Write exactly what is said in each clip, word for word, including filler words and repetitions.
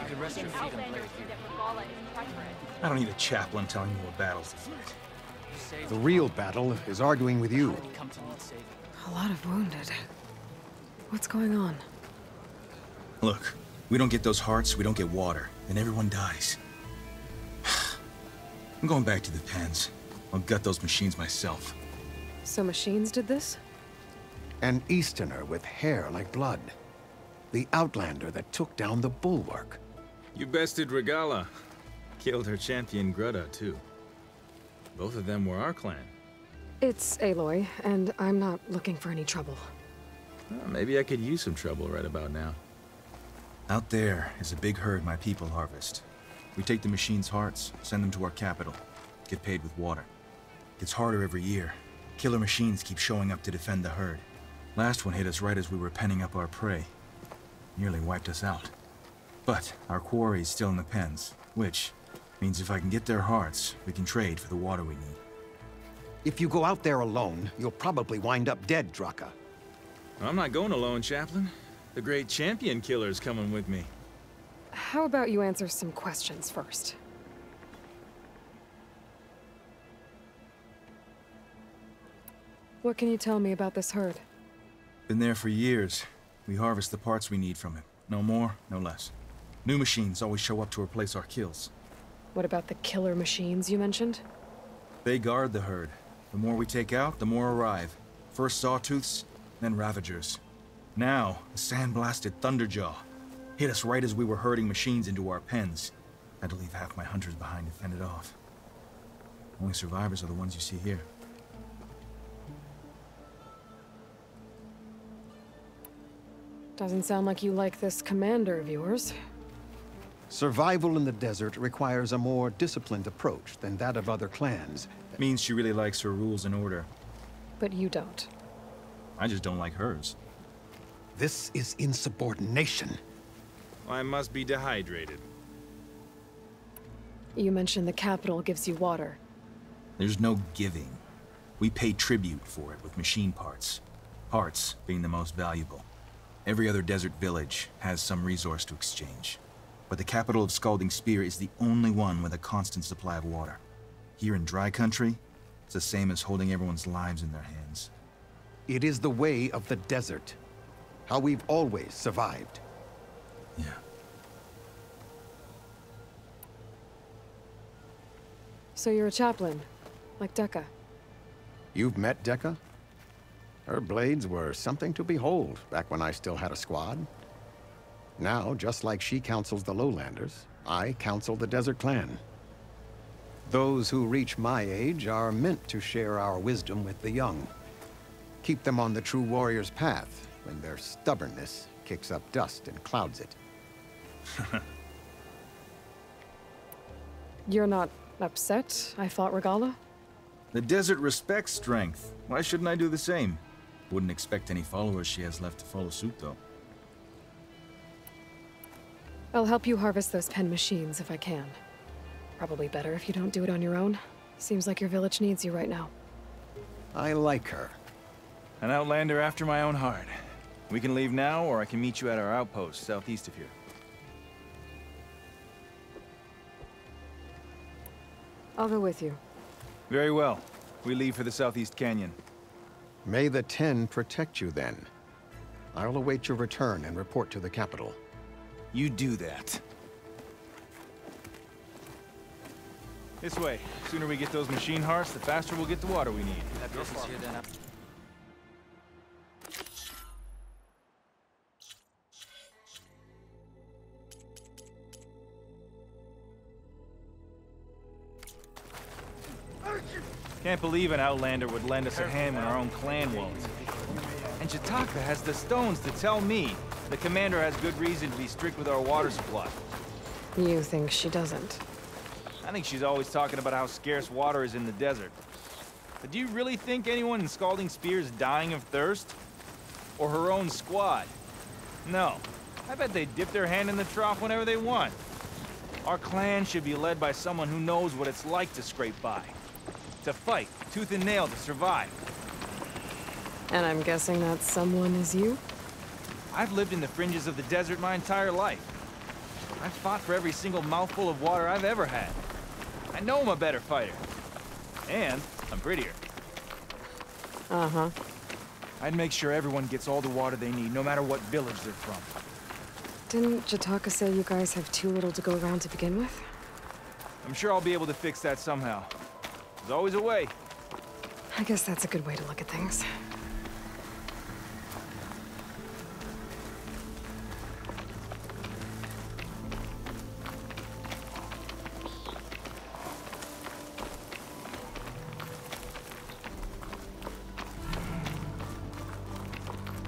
You can rest your feet and play with you. I don't need a chaplain telling you what battles to fight. The real battle is arguing with you. A lot of wounded. What's going on? Look, we don't get those hearts, we don't get water, and everyone dies. I'm going back to the pens. I'll gut those machines myself. So machines did this? An Easterner with hair like blood. The outlander that took down the Bulwark. You bested Regalla. Killed her champion Greta, too. Both of them were our clan. It's Aloy, and I'm not looking for any trouble. Well, maybe I could use some trouble right about now. Out there is a big herd my people harvest. We take the machine's hearts, send them to our capital, get paid with water. It's harder every year. Killer machines keep showing up to defend the herd. Last one hit us right as we were penning up our prey. Nearly wiped us out. But our quarry is still in the pens, which means if I can get their hearts, we can trade for the water we need. If you go out there alone, you'll probably wind up dead, Drakka. I'm not going alone, Chaplain. The great champion killer's coming with me. How about you answer some questions first? What can you tell me about this herd? Been there for years. We harvest the parts we need from it. No more, no less. New machines always show up to replace our kills. What about the killer machines you mentioned? They guard the herd. The more we take out, the more arrive. First Sawtooths, then Ravagers. Now, a sand-blasted Thunderjaw. Hit us right as we were herding machines into our pens. Had to leave half my hunters behind to fend it off. Only survivors are the ones you see here. Doesn't sound like you like this commander of yours. Survival in the desert requires a more disciplined approach than that of other clans. That means she really likes her rules and order. But you don't. I just don't like hers. This is insubordination. I must be dehydrated. You mentioned the capital gives you water. There's no giving. We pay tribute for it with machine parts. Parts being the most valuable. Every other desert village has some resource to exchange. But the capital of Scalding Spear is the only one with a constant supply of water. Here in dry country, it's the same as holding everyone's lives in their hands. It is the way of the desert. How we've always survived. Yeah. So you're a chaplain, like Drakka. You've met Drakka? Her blades were something to behold back when I still had a squad. Now, just like she counsels the lowlanders, I counsel the Desert Clan. Those who reach my age are meant to share our wisdom with the young. Keep them on the true warrior's path when their stubbornness kicks up dust and clouds it. You're not upset I fought Regalla? The desert respects strength. Why shouldn't I do the same? Wouldn't expect any followers she has left to follow suit, though. I'll help you harvest those pen machines if I can. Probably better if you don't do it on your own. Seems like your village needs you right now. I like her. An outlander after my own heart. We can leave now, or I can meet you at our outpost southeast of here. I'll go with you. Very well. We leave for the Southeast Canyon. May the Ten protect you, then. I'll await your return and report to the capital. You do that. This way. The sooner we get those machine hearts, the faster we'll get the water we need. That business here, then. Can't believe an outlander would lend us a hand when our own clan won't. And Jetakka has the stones to tell me the commander has good reason to be strict with our water supply. You think she doesn't? I think she's always talking about how scarce water is in the desert. But do you really think anyone in Scalding Spear is dying of thirst? Or her own squad? No. I bet they dip their hand in the trough whenever they want. Our clan should be led by someone who knows what it's like to scrape by. To fight, tooth and nail, to survive. And I'm guessing that someone is you? I've lived in the fringes of the desert my entire life. I've fought for every single mouthful of water I've ever had. I know I'm a better fighter. And I'm prettier. Uh-huh. I'd make sure everyone gets all the water they need, no matter what village they're from. Didn't Jetakka say you guys have too little to go around to begin with? I'm sure I'll be able to fix that somehow. There's always a way. I guess that's a good way to look at things.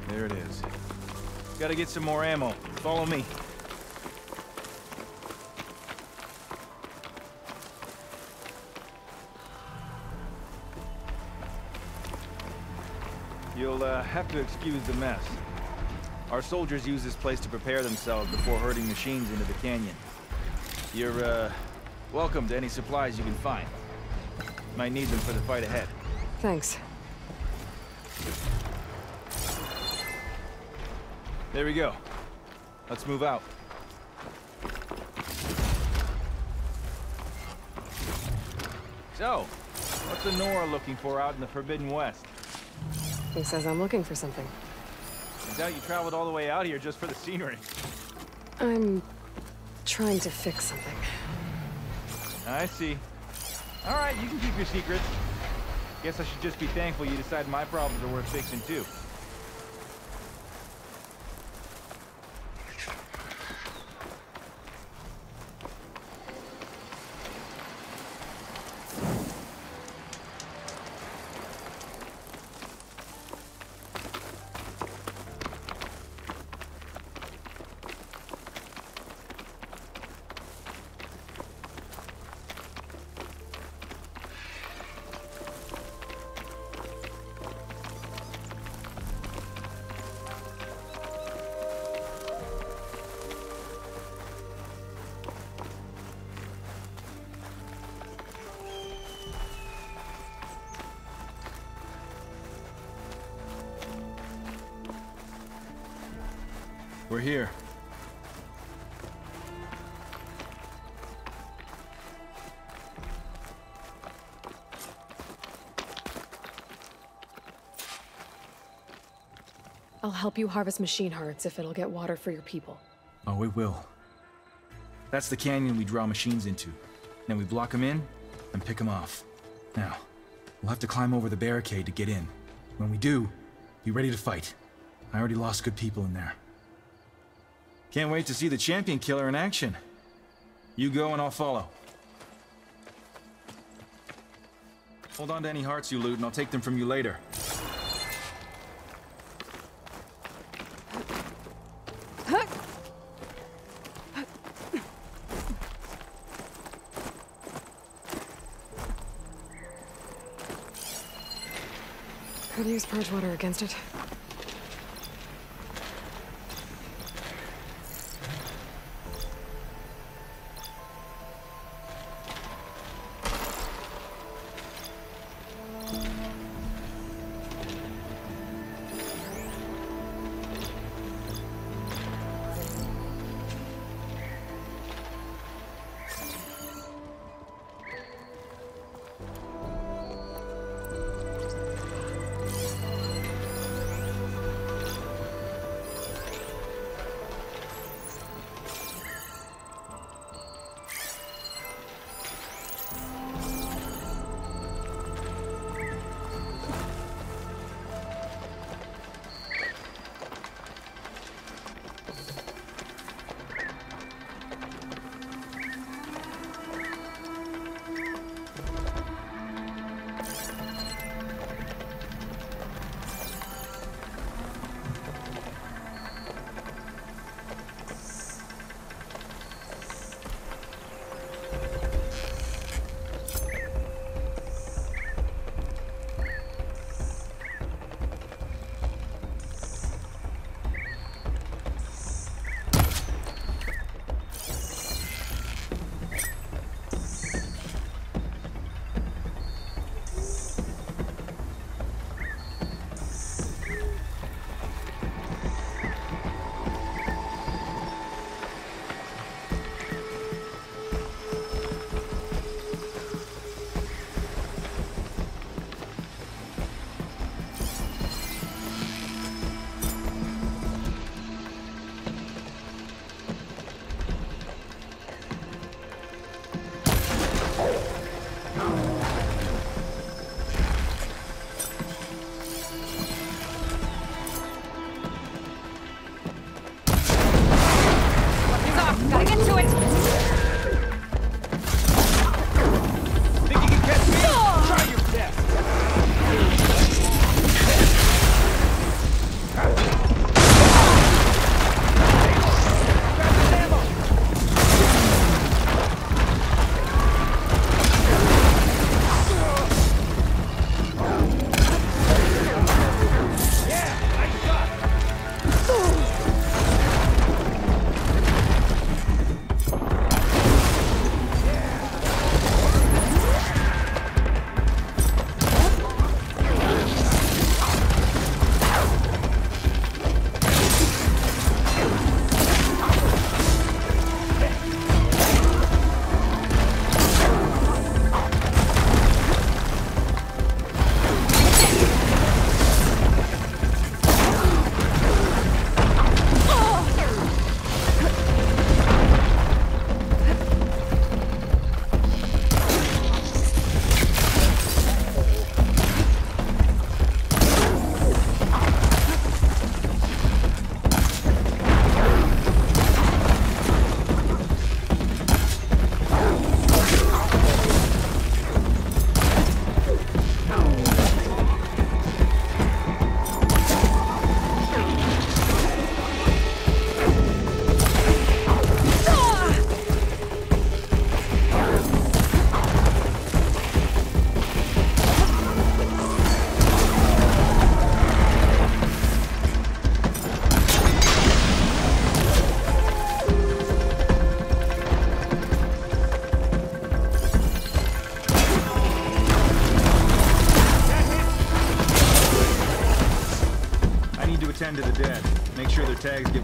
There it is. Gotta get some more ammo. Follow me. You'll uh, have to excuse the mess. Our soldiers use this place to prepare themselves before herding machines into the canyon. You're uh, welcome to any supplies you can find. Might need them for the fight ahead. Thanks. There we go. Let's move out. So, what's a Nora looking for out in the Forbidden West? He says I'm looking for something. I doubt you traveled all the way out here just for the scenery. I'm trying to fix something. I see. All right, you can keep your secrets. Guess I should just be thankful you decided my problems are worth fixing too. We're here. I'll help you harvest machine hearts if it'll get water for your people. Oh, it will. That's the canyon we draw machines into. Then we block them in and pick them off. Now, we'll have to climb over the barricade to get in. When we do, be ready to fight. I already lost good people in there. Can't wait to see the champion killer in action. You go and I'll follow. Hold on to any hearts you loot and I'll take them from you later. Could use purge water against it.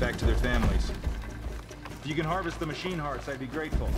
back to their families. If you can harvest the machine hearts, I'd be grateful.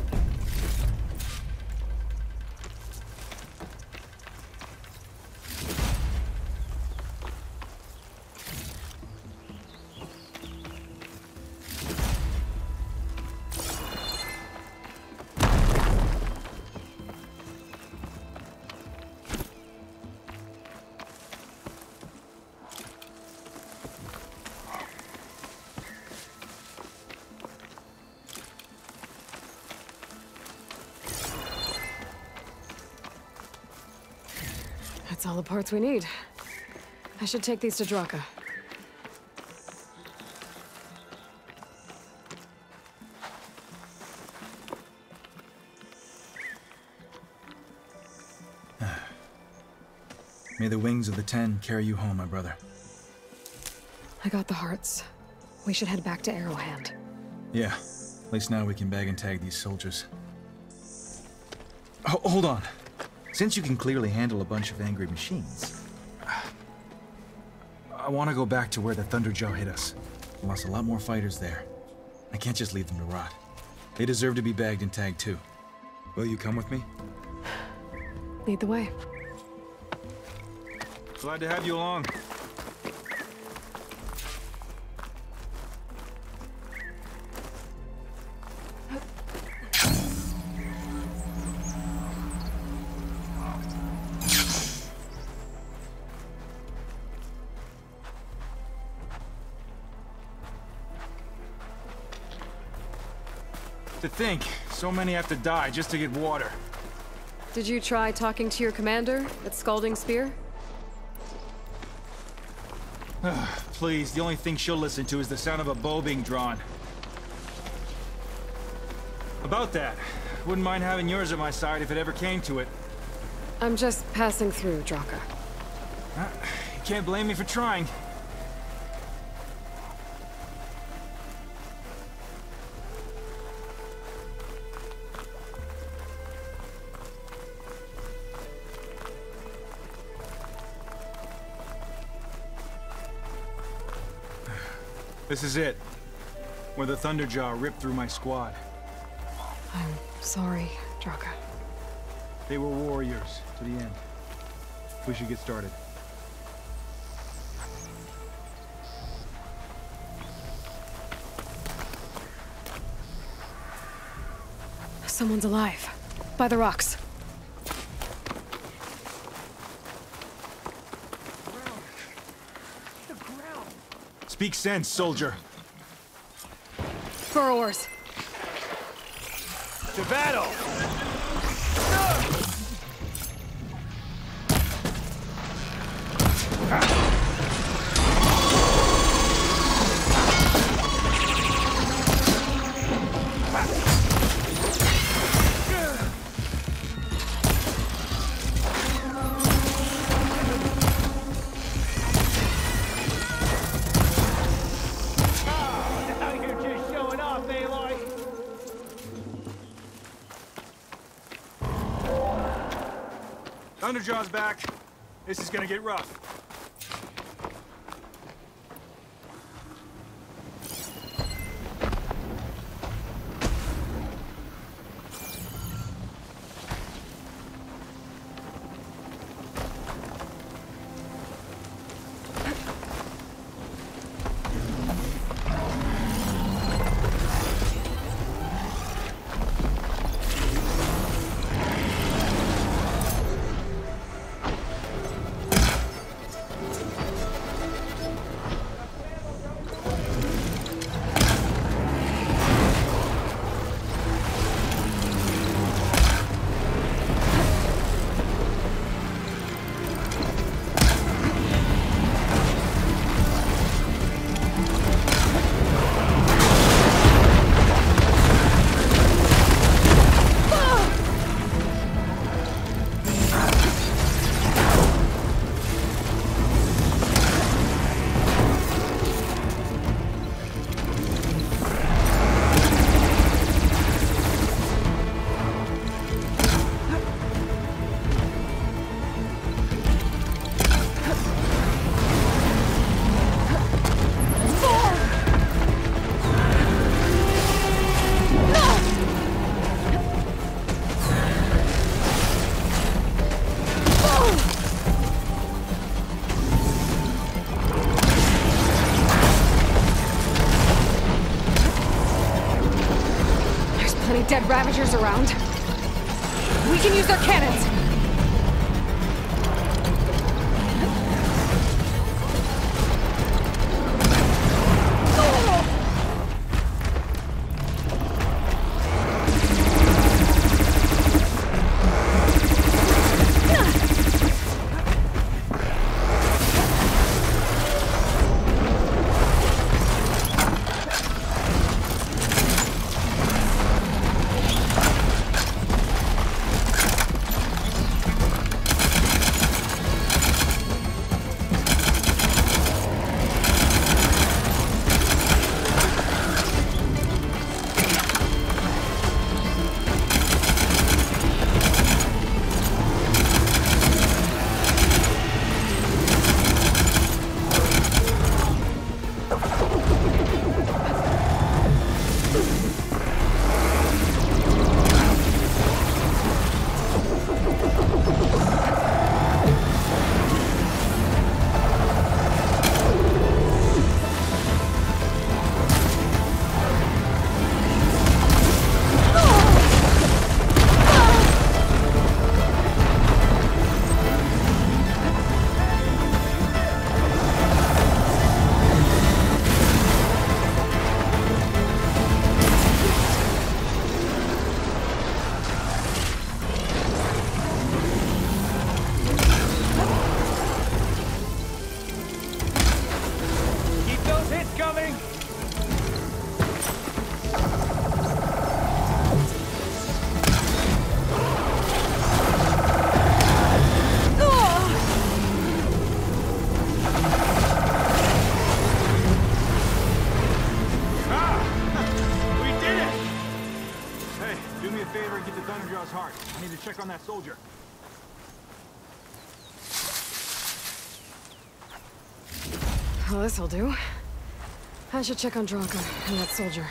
That's all the parts we need. I should take these to Drakka. May the wings of the Ten carry you home, my brother. I got the hearts. We should head back to Arrowhand. Yeah, at least now we can bag and tag these soldiers. H- hold on. Since you can clearly handle a bunch of angry machines, I want to go back to where the Thunderjaw hit us. We lost a lot more fighters there. I can't just leave them to rot. They deserve to be bagged and tagged too. Will you come with me? Lead the way. Glad to have you along. To think, so many have to die just to get water. Did you try talking to your commander at Scalding Spear? Please, the only thing she'll listen to is the sound of a bow being drawn. About that, wouldn't mind having yours at my side if it ever came to it. I'm just passing through, Drakka. Uh, you can't blame me for trying. This is it, where the Thunderjaw ripped through my squad. I'm sorry, Drakka. They were warriors to the end. We should get started. Someone's alive, by the rocks. Speak sense, soldier. For oars. To battle! Thunderjaw's back. This is gonna get rough. Any dead Ravagers around? We can use their cannons! Check on that soldier. Well, this'll do. I should check on Drakka and that soldier.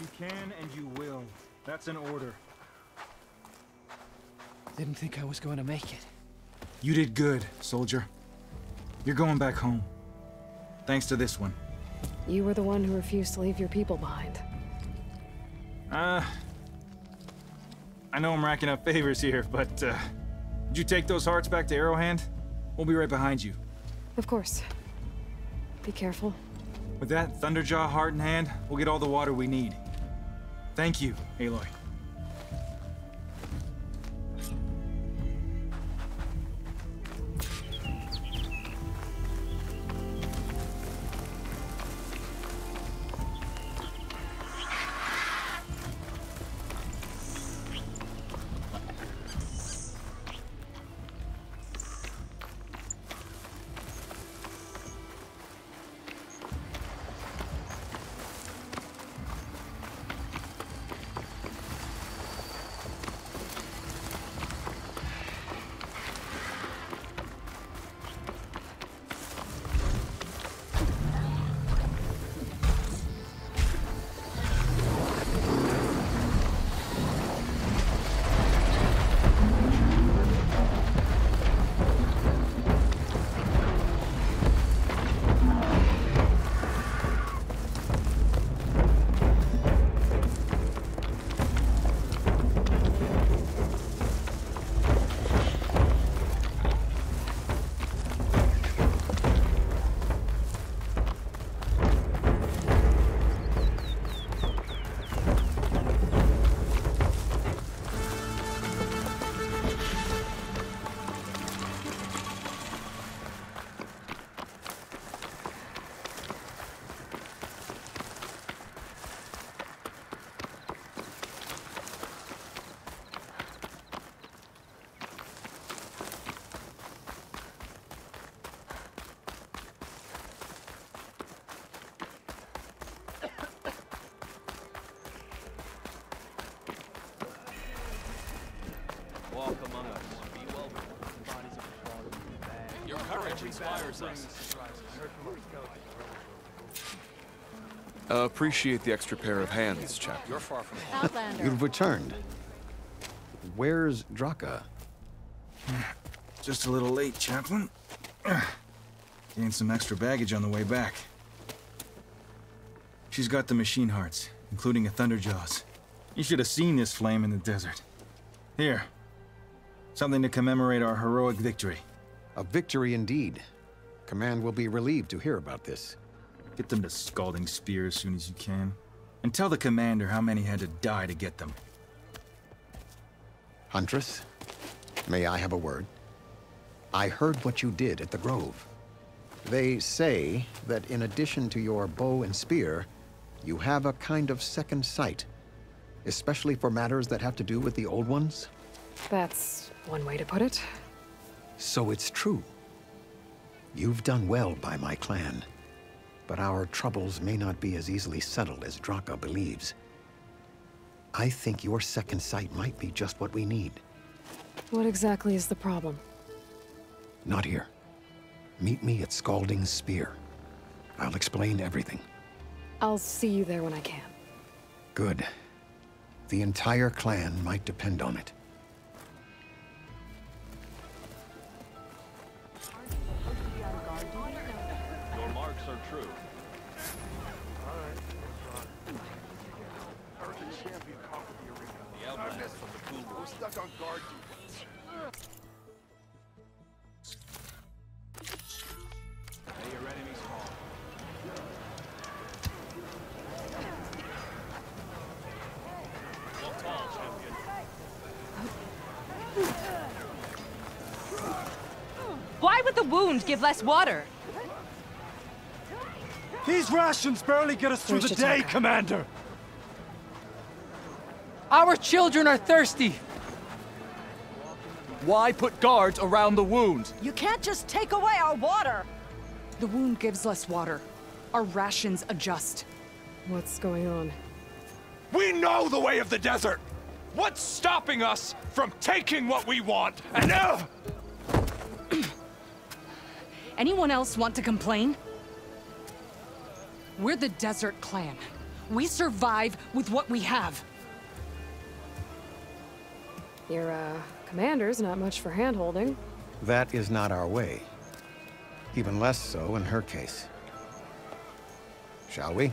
You can and you will. That's an order. Didn't think I was going to make it. You did good, soldier. You're going back home. Thanks to this one. You were the one who refused to leave your people behind. Uh... I know I'm racking up favors here, but, uh... Did you take those hearts back to Arrowhand? We'll be right behind you. Of course. Be careful. With that Thunderjaw heart in hand, we'll get all the water we need. Thank you, Aloy. inspires us. Uh, appreciate the extra pair of hands, chap. You're far from home. You've returned. Where's Drakka? Just a little late, Chaplain. Gained some extra baggage on the way back. She's got the machine hearts, including a Thunderjaw's. You should have seen this flame in the desert. Here. Something to commemorate our heroic victory. A victory indeed. Command will be relieved to hear about this. Get them to Scalding Spear as soon as you can. And tell the commander how many had to die to get them. Huntress, may I have a word? I heard what you did at the Grove. They say that in addition to your bow and spear, you have a kind of second sight, especially for matters that have to do with the old ones? That's one way to put it. So it's true. You've done well by my clan, but our troubles may not be as easily settled as Drakka believes. I think your second sight might be just what we need. What exactly is the problem? Not here. Meet me at Scalding Spear. I'll explain everything. I'll see you there when I can. Good. The entire clan might depend on it. Give less water. These rations barely get us through the day, Commander. Our children are thirsty. Why put guards around the wound? You can't just take away our water. The wound gives less water. Our rations adjust. What's going on? We know the way of the desert. What's stopping us from taking what we want? And uh, anyone else want to complain? We're the Desert Clan. We survive with what we have. Your, uh, commander's not much for hand-holding. That is not our way. Even less so in her case. Shall we?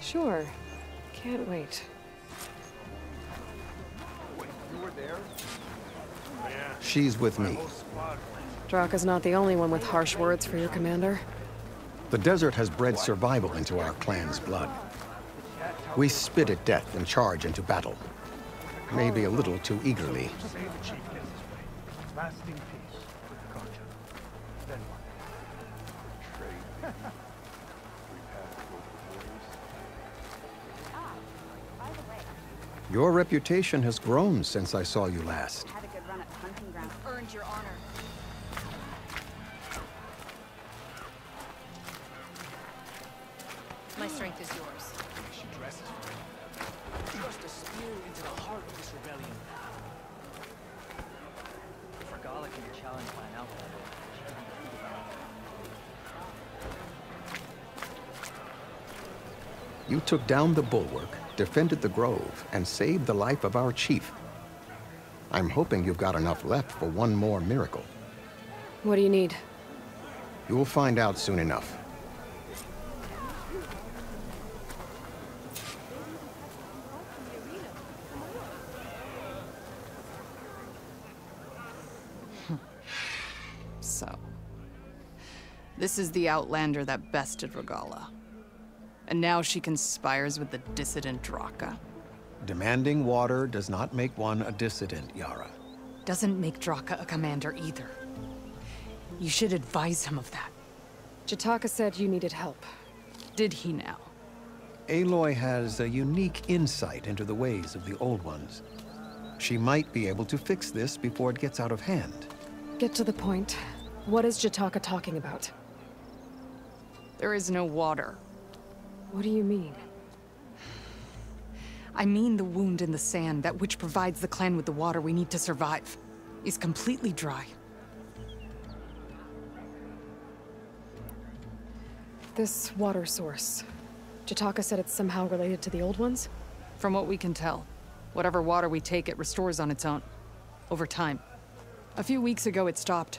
Sure. Can't wait. Wait, you were there? Yeah. She's with me. Drakka's not the only one with harsh words for your commander. The desert has bred survival into our clan's blood. We spit at death and charge into battle. Maybe a little too eagerly. Your reputation has grown since I saw you last. Had a good run at the hunting ground. Earned your honor. My strength is yours. She dresses for it. Thrust a spear into the heart of this rebellion. If Regalla can challenge my alpha, she can be good about it. You took down the bulwark, defended the grove, and saved the life of our chief. I'm hoping you've got enough left for one more miracle. What do you need? You'll find out soon enough. This is the outlander that bested Regalla. And now she conspires with the dissident Drakka. Demanding water does not make one a dissident, Yarra. Doesn't make Drakka a commander either. You should advise him of that. Jetakka said you needed help. Did he now? Aloy has a unique insight into the ways of the old ones. She might be able to fix this before it gets out of hand. Get to the point. What is Jetakka talking about? There is no water. What do you mean? I mean the wound in the sand, that which provides the clan with the water we need to survive, is completely dry. This water source. Jetakka said it's somehow related to the old ones? From what we can tell. Whatever water we take, it restores on its own. Over time. A few weeks ago, it stopped.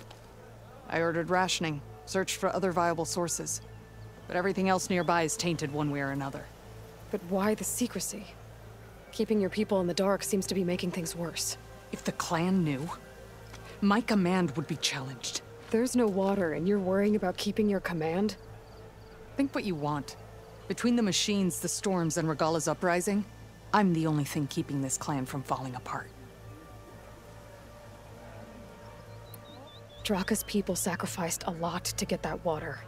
I ordered rationing, searched for other viable sources. But everything else nearby is tainted one way or another. But why the secrecy? Keeping your people in the dark seems to be making things worse. If the clan knew, my command would be challenged. There's no water, and you're worrying about keeping your command? Think what you want. Between the machines, the storms, and Regalla's uprising, I'm the only thing keeping this clan from falling apart. Drakka's people sacrificed a lot to get that water.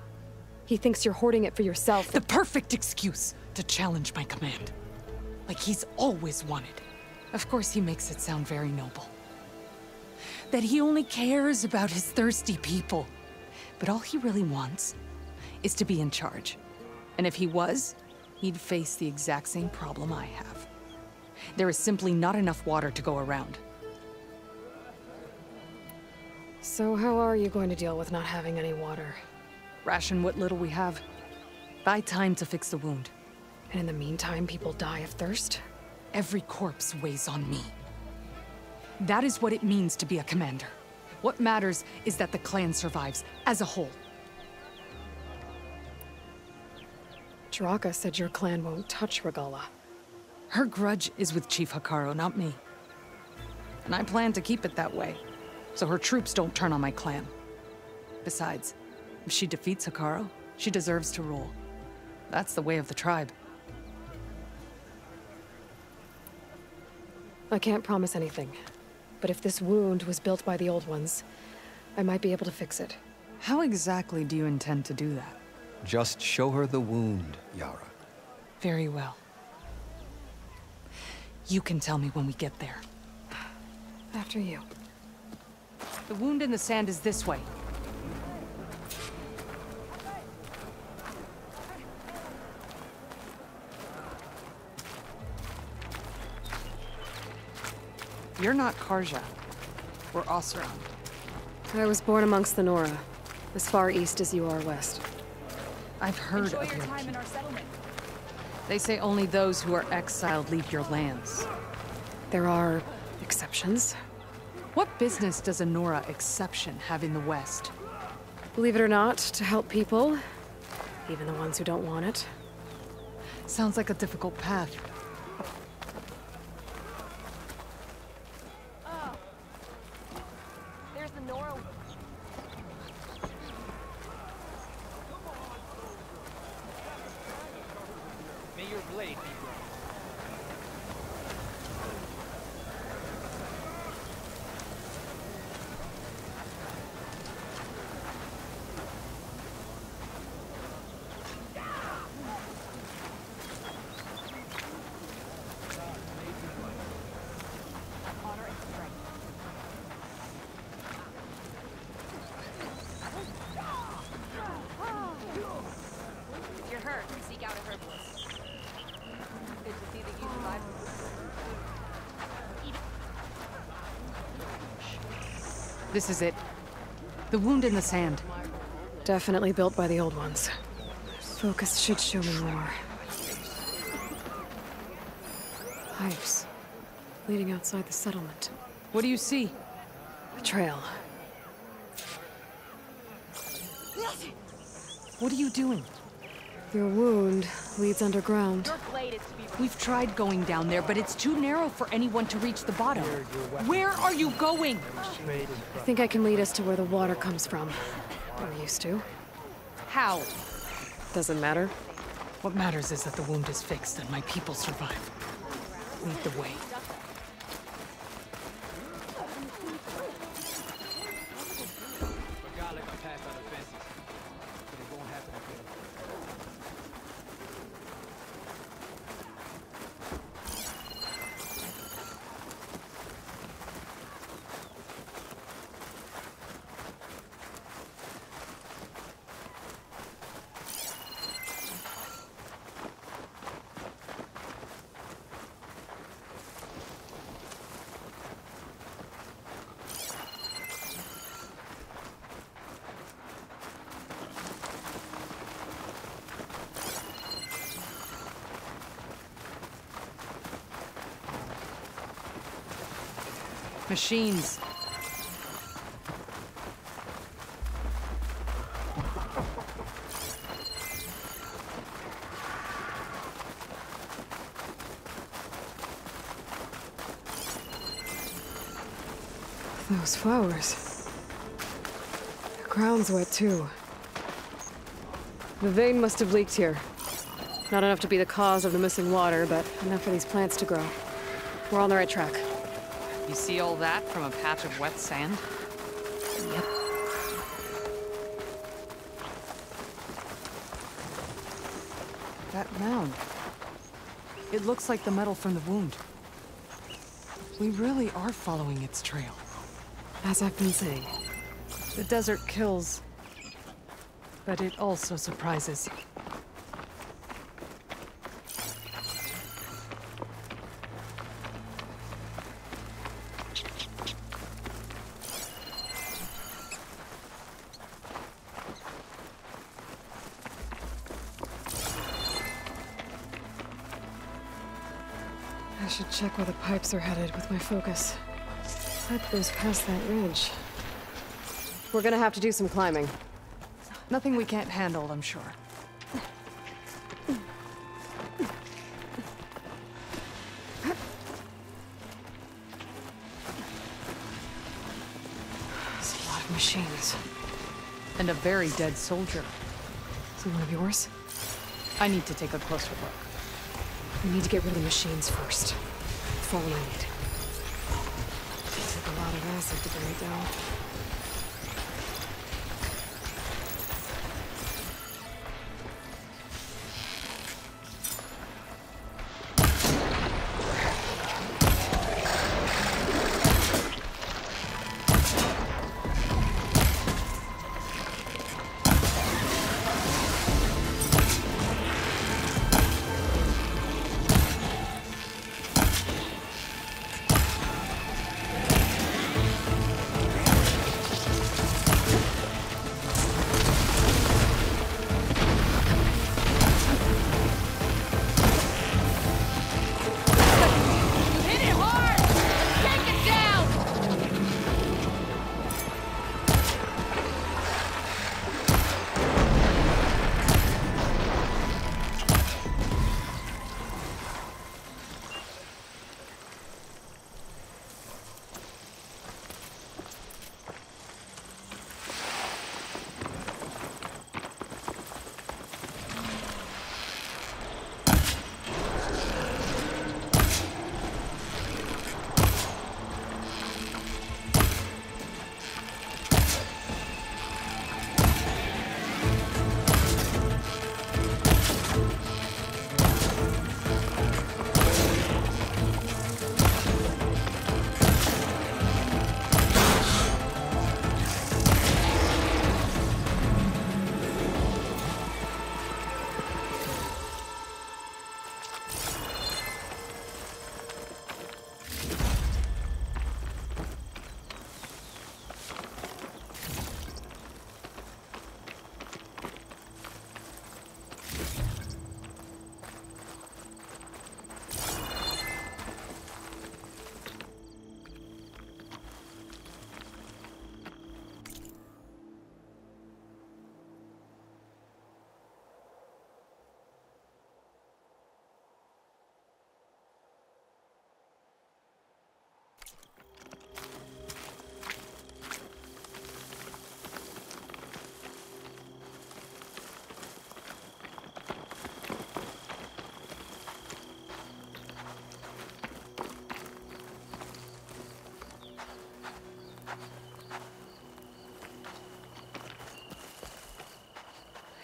He thinks you're hoarding it for yourself. The perfect excuse to challenge my command. Like he's always wanted. Of course he makes it sound very noble. That he only cares about his thirsty people. But all he really wants is to be in charge. And if he was, he'd face the exact same problem I have. There is simply not enough water to go around. So how are you going to deal with not having any water? Ration what little we have. Buy time to fix the wound. And in the meantime, people die of thirst? Every corpse weighs on me. That is what it means to be a commander. What matters is that the clan survives, as a whole. Drakka said your clan won't touch Regalla. Her grudge is with Chief Hakaro, not me. And I plan to keep it that way, so her troops don't turn on my clan. Besides, if she defeats Hakaro, she deserves to rule. That's the way of the tribe. I can't promise anything, but if this wound was built by the old ones, I might be able to fix it. How exactly do you intend to do that? Just show her the wound, Yarra. Very well. You can tell me when we get there. After you. The wound in the sand is this way. You're not Karja, or Osran. I was born amongst the Nora, as far east as you are west. I've heard Enjoy of your time in our settlement. They say only those who are exiled leave your lands. There are exceptions. What business does a Nora exception have in the West? Believe it or not, to help people, even the ones who don't want it. Sounds like a difficult path. This is it. The wound in the sand. Definitely built by the old ones. Focus should show me more. Pipes leading outside the settlement. What do you see? A trail. What are you doing? Your wound leads underground. We've tried going down there, but it's too narrow for anyone to reach the bottom. Where are you going? I think I can lead us to where the water comes from. Or used to. How? Doesn't matter. What matters is that the wound is fixed and my people survive. Lead the way. Machines. Those flowers. The ground's wet too. The vein must have leaked here. Not enough to be the cause of the missing water, but enough for these plants to grow. We're on the right track. You see all that from a patch of wet sand? Yep. That mound. It looks like the metal from the wound. We really are following its trail. As I've been saying, the desert kills, but it also surprises. I should check where the pipes are headed with my focus. That goes past that ridge. We're gonna have to do some climbing. Nothing we can't handle, I'm sure. There's a lot of machines. And a very dead soldier. Is he one of yours? I need to take a closer look. We need to get rid of the machines first. Before we need. It took a lot of acid to bring it down.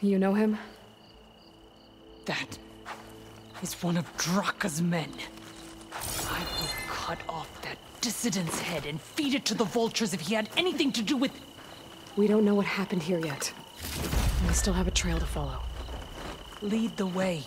You know him? That is one of Drakka's men. I will cut off that dissident's head and feed it to the vultures if he had anything to do with... We don't know what happened here yet. We still have a trail to follow. Lead the way.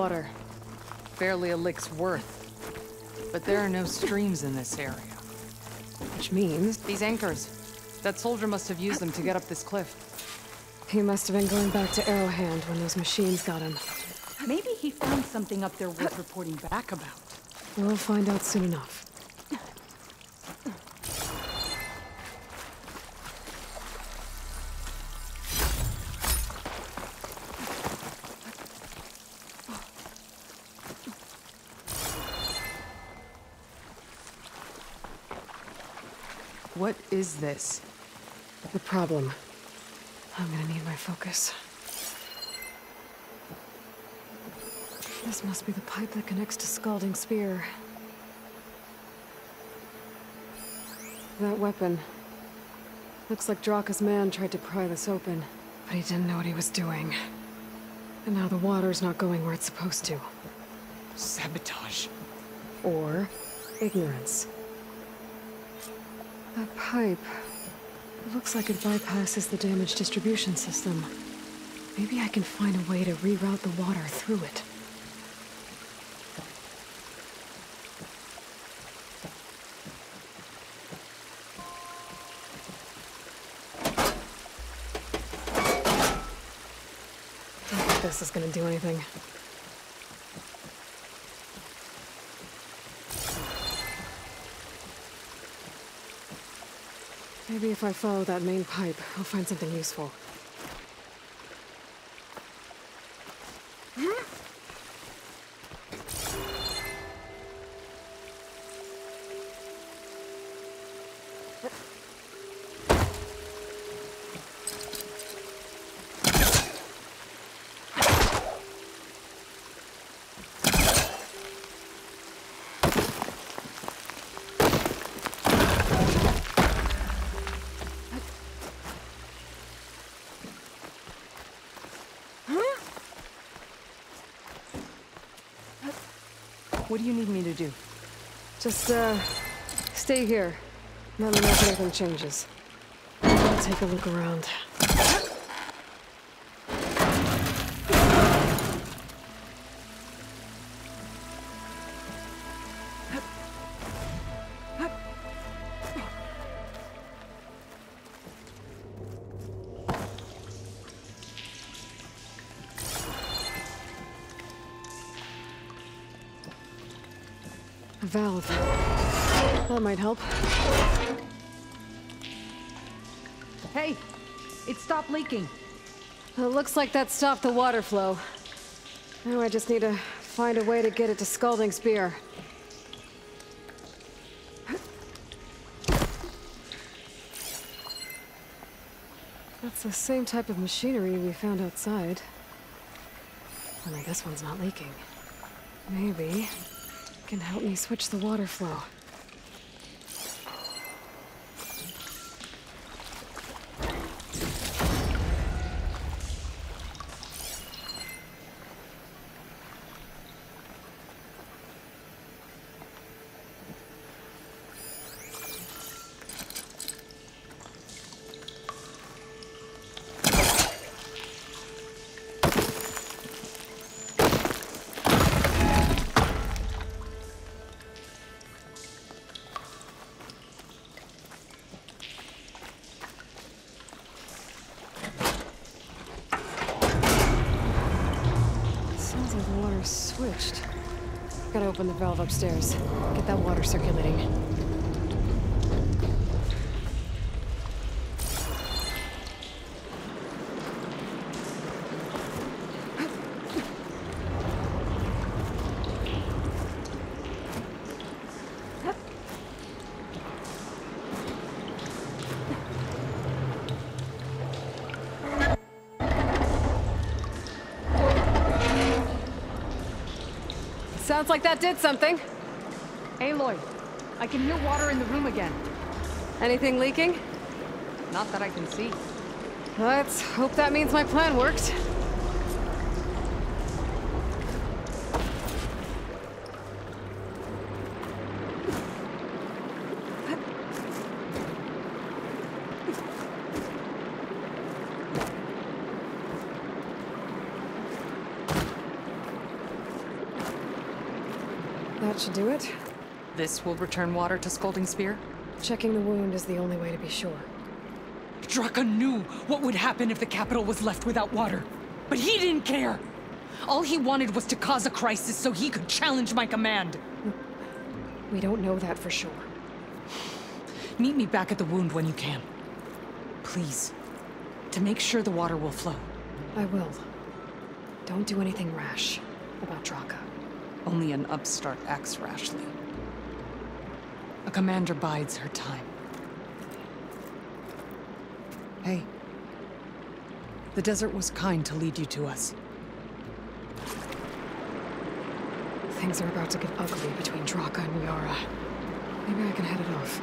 water. Barely a lick's worth. But there are no streams in this area. Which means... These anchors. That soldier must have used them to get up this cliff. He must have been going back to Arrowhand when those machines got him. Maybe he found something up there worth reporting back about. We'll find out soon enough. What is this? The problem. I'm gonna need my focus. This must be the pipe that connects to Scalding Spear. That weapon. Looks like Drakka's man tried to pry this open, but he didn't know what he was doing. And now the water's not going where it's supposed to. Sabotage. Or ignorance. That pipe... It looks like it bypasses the damaged distribution system. Maybe I can find a way to reroute the water through it. I don't think this is gonna do anything. Maybe if I follow that main pipe, I'll find something useful. What do you need me to do? Just, uh, stay here. Let me know if anything changes. I'll take a look around. Valve. That might help. Hey! It stopped leaking. It looks like that stopped the water flow. Now I just need to find a way to get it to Scalding Spear. That's the same type of machinery we found outside. Only this one's not leaking. Maybe... can help me switch the water flow. Switched. Gotta open the valve upstairs. Get that water circulating. Sounds like that did something. Aloy, I can hear water in the room again. Anything leaking? Not that I can see. Let's hope that means my plan worked. should do it. This will return water to Scalding Spear? Checking the wound is the only way to be sure. Drakka knew what would happen if the capital was left without water, but he didn't care! All he wanted was to cause a crisis so he could challenge my command. We don't know that for sure. Meet me back at the wound when you can. Please. To make sure the water will flow. I will. Don't do anything rash about Drakka. Only an upstart acts rashly. A commander bides her time. Hey. The desert was kind to lead you to us. Things are about to get ugly between Drakka and Yarra. Maybe I can head it off.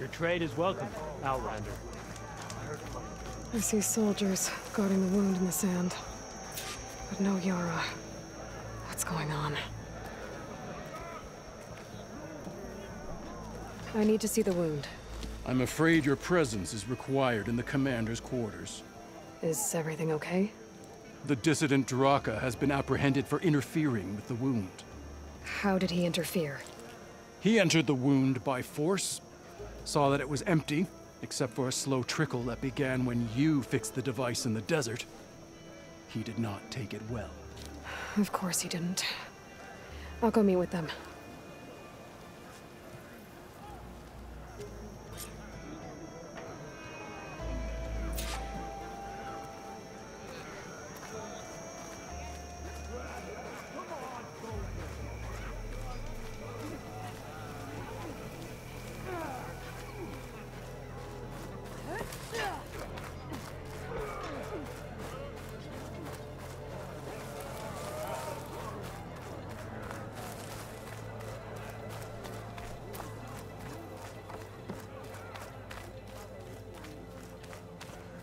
Your trade is welcome, Outlander. I see soldiers guarding the wound in the sand, but no Yarra. What's going on? I need to see the wound. I'm afraid your presence is required in the commander's quarters. Is everything okay? The dissident Drakka has been apprehended for interfering with the wound. How did he interfere? He entered the wound by force. Saw that it was empty, except for a slow trickle that began when you fixed the device in the desert. He did not take it well. Of course he didn't. I'll go meet with them.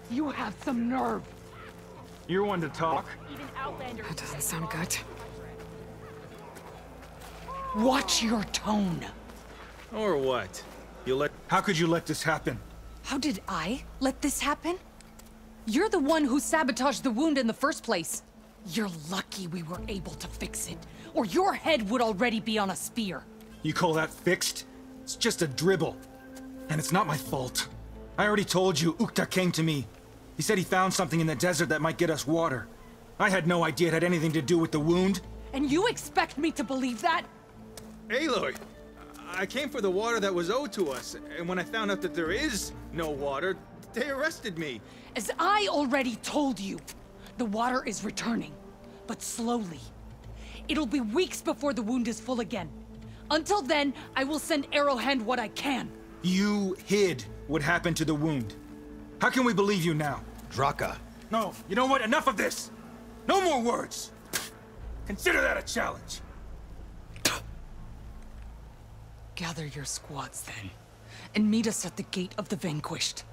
You have some nerve. You're one to talk. That doesn't sound good. Watch your tone. Or what? You let. How could you let this happen? How did I let this happen? You're the one who sabotaged the wound in the first place. You're lucky we were able to fix it, or your head would already be on a spear. You call that fixed? It's just a dribble. And it's not my fault. I already told you, Ukta came to me. He said he found something in the desert that might get us water. I had no idea it had anything to do with the wound. And you expect me to believe that? Aloy, I came for the water that was owed to us, and when I found out that there is no water, they arrested me. As I already told you, the water is returning, but slowly. It'll be weeks before the wound is full again. Until then, I will send Arrowhand what I can. You hid what happened to the wound. How can we believe you now? Drakka. No, you know what? Enough of this! No more words! Consider that a challenge! Gather your squads, then, and meet us at the Gate of the Vanquished.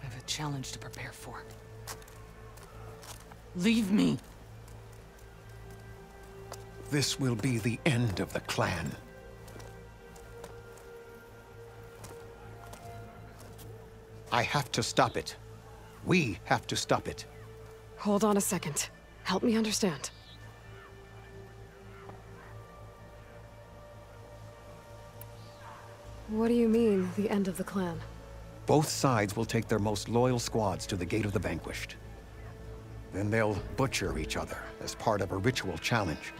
I have a challenge to prepare for. Leave me! This will be the end of the clan. I have to stop it. We have to stop it. Hold on a second. Help me understand. What do you mean, the end of the clan? Both sides will take their most loyal squads to the Gate of the Vanquished. Then they'll butcher each other as part of a ritual challenge.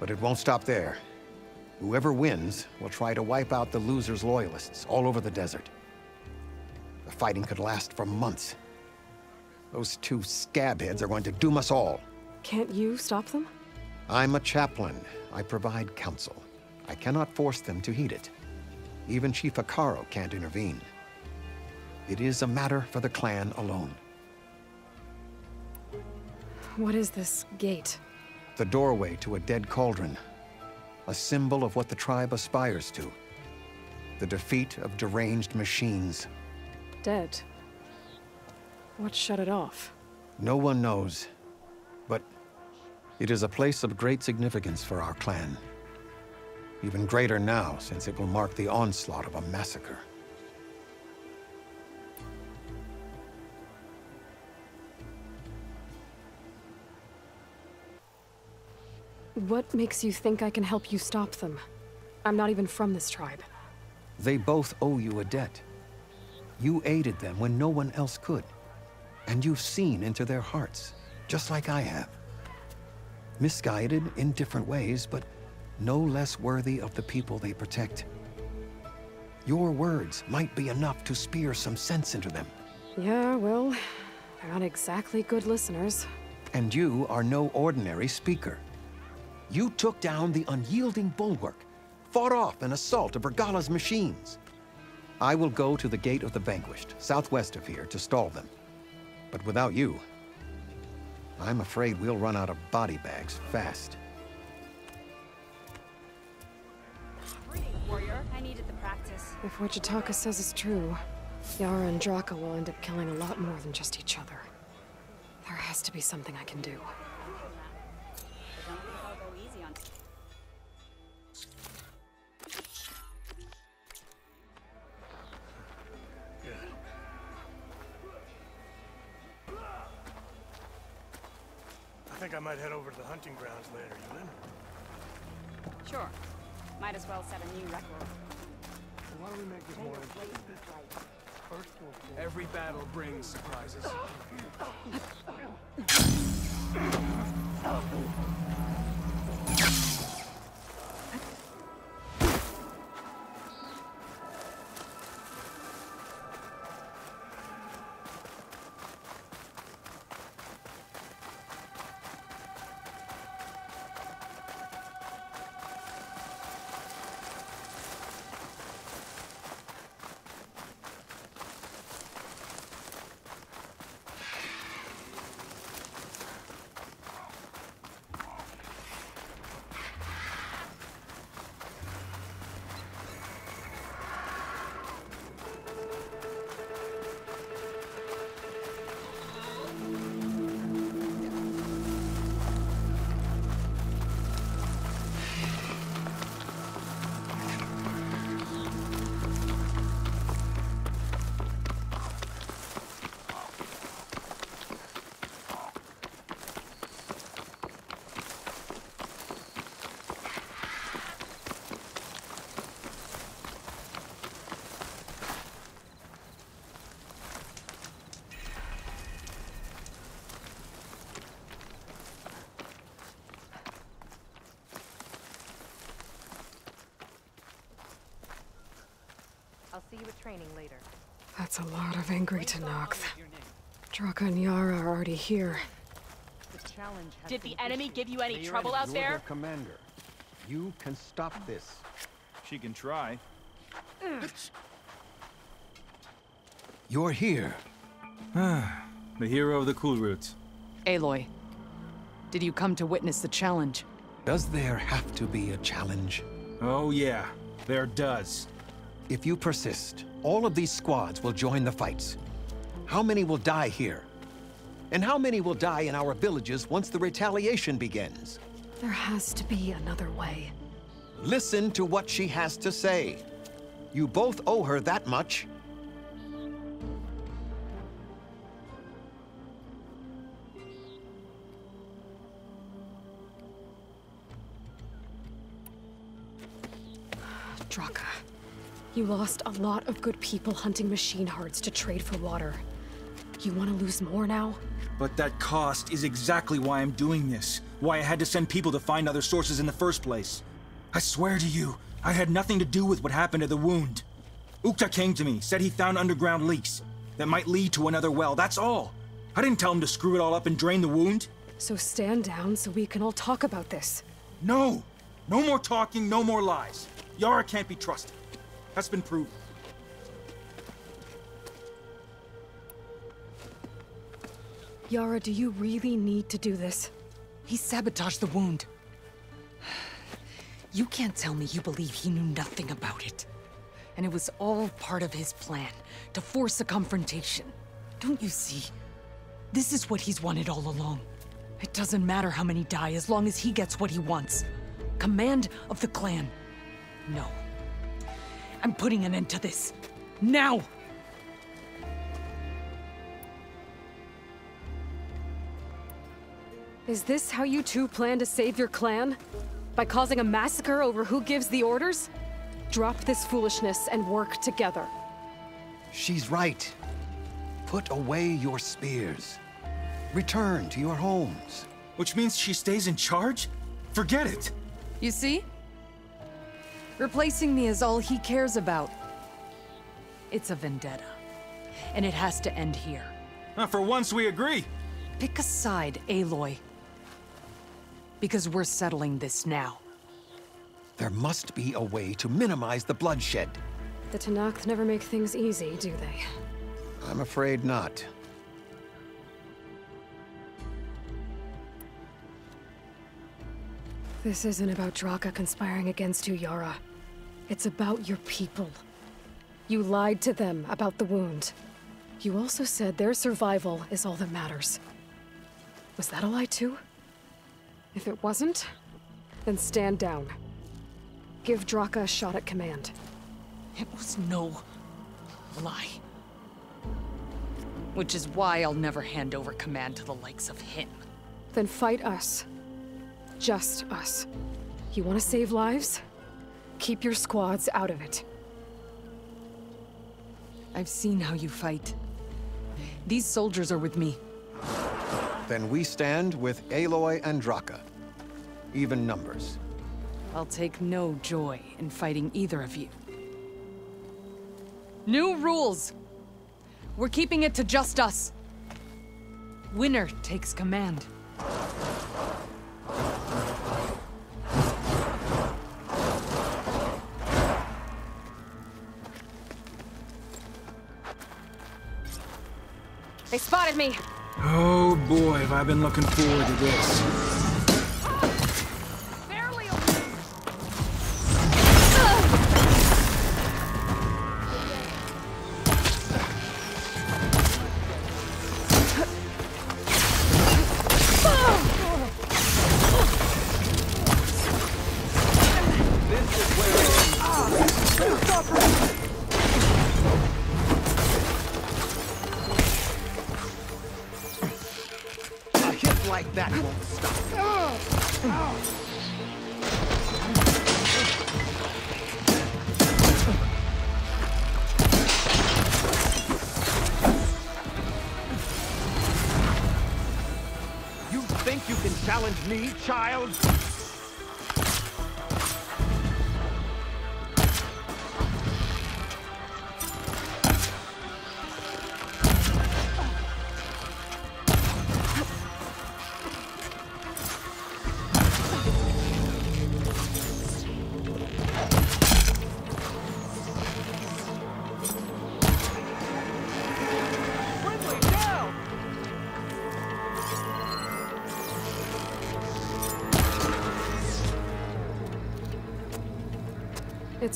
But it won't stop there. Whoever wins will try to wipe out the losers' loyalists all over the desert. The fighting could last for months. Those two scabheads are going to doom us all. Can't you stop them? I'm a chaplain. I provide counsel. I cannot force them to heed it. Even Chief Hakaro can't intervene. It is a matter for the clan alone. What is this gate? The doorway to a dead cauldron. A symbol of what the tribe aspires to. The defeat of deranged machines. Dead? What shut it off? No one knows, but it is a place of great significance for our clan. Even greater now, since it will mark the onslaught of a massacre. What makes you think I can help you stop them? I'm not even from this tribe. They both owe you a debt. You aided them when no one else could. And you've seen into their hearts, just like I have. Misguided in different ways, but no less worthy of the people they protect. Your words might be enough to spear some sense into them. Yeah, well, they're not exactly good listeners. And you are no ordinary speaker. You took down the unyielding Bulwark, fought off an assault of Regalla's machines. I will go to the Gate of the Vanquished, southwest of here, to stall them. But without you, I'm afraid we'll run out of body bags fast. Warrior, I needed the practice. If what Jetakka says is true, Yarra and Drakka will end up killing a lot more than just each other. There has to be something I can do. I think I might head over to the hunting grounds later, you in? Sure. Might as well set a new record. So why don't we make this more interesting? First, we'll every battle brings surprises. I'll see you at training later. That's a lot of angry Tenakth. Drakka and Yarra are already here. The challenge has Did the enemy issued. give you any They're trouble out there? You're the commander. You can stop this. She can try. You're here. The hero of the Cool Roots. Aloy, did you come to witness the challenge? Does there have to be a challenge? Oh yeah, there does. If you persist, all of these squads will join the fights. How many will die here? And how many will die in our villages once the retaliation begins? There has to be another way. Listen to what she has to say. You both owe her that much. Drakka, you lost a lot of good people hunting machine hearts to trade for water. You want to lose more now? But that cost is exactly why I'm doing this. Why I had to send people to find other sources in the first place. I swear to you, I had nothing to do with what happened to the wound. Ukta came to me, said he found underground leaks that might lead to another well, that's all. I didn't tell him to screw it all up and drain the wound. So stand down so we can all talk about this. No! No more talking, no more lies. Yarra can't be trusted. That's been proven. Yarra, do you really need to do this? He sabotaged the wound. You can't tell me you believe he knew nothing about it. And it was all part of his plan, to force a confrontation. Don't you see? This is what he's wanted all along. It doesn't matter how many die as long as he gets what he wants. Command of the clan. No. I'm putting an end to this. Now! Is this how you two plan to save your clan? By causing a massacre over who gives the orders? Drop this foolishness and work together. She's right. Put away your spears. Return to your homes. Which means she stays in charge? Forget it! You see? Replacing me is all he cares about. It's a vendetta. And it has to end here. Well, for once we agree! Pick a side, Aloy. Because we're settling this now. There must be a way to minimize the bloodshed. The Tenakth never make things easy, do they? I'm afraid not. This isn't about Drakka conspiring against you, Yarra. It's about your people. You lied to them about the wound. You also said their survival is all that matters. Was that a lie too? If it wasn't, then stand down. Give Drakka a shot at command. It was no lie. Which is why I'll never hand over command to the likes of him. Then fight us. Just us. You want to save lives? Keep your squads out of it. I've seen how you fight. These soldiers are with me. Then we stand with Aloy and Drakka. Even numbers. I'll take no joy in fighting either of you. New rules! We're keeping it to just us. Winner takes command. They spotted me! Oh boy, have I been looking forward to this. Barely over. This is where it ah, stop running. Like that won't stop. You think you can challenge me, child?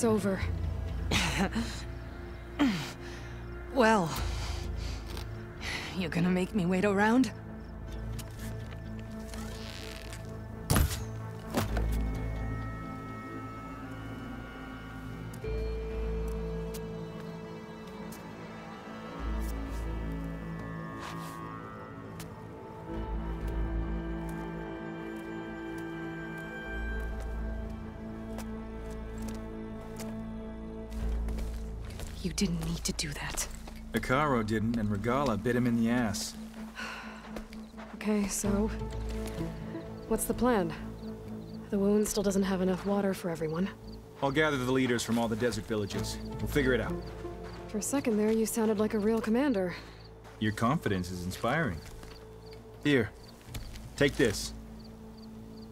it's over. Well... You gonna make me wait around? You didn't need to do that. Hakaro didn't, and Regalla bit him in the ass. Okay, so... what's the plan? The wound still doesn't have enough water for everyone. I'll gather the leaders from all the desert villages. We'll figure it out. For a second there, you sounded like a real commander. Your confidence is inspiring. Here, take this.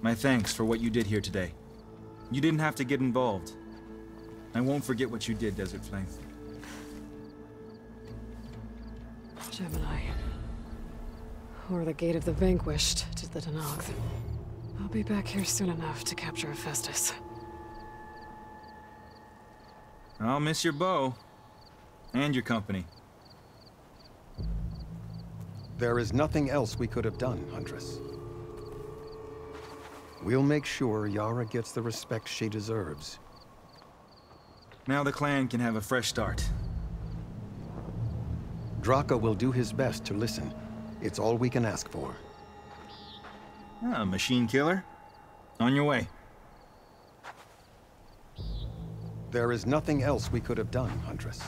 My thanks for what you did here today. You didn't have to get involved. I won't forget what you did, Desert Flame. Gemini, or the Gate of the Vanquished to the Tenakth. I'll be back here soon enough to capture Hephaestus. I'll miss your bow, and your company. There is nothing else we could have done, Huntress. We'll make sure Yarra gets the respect she deserves. Now the clan can have a fresh start. Drakka will do his best to listen. It's all we can ask for. Ah, machine killer. On your way. There is nothing else we could have done, Huntress.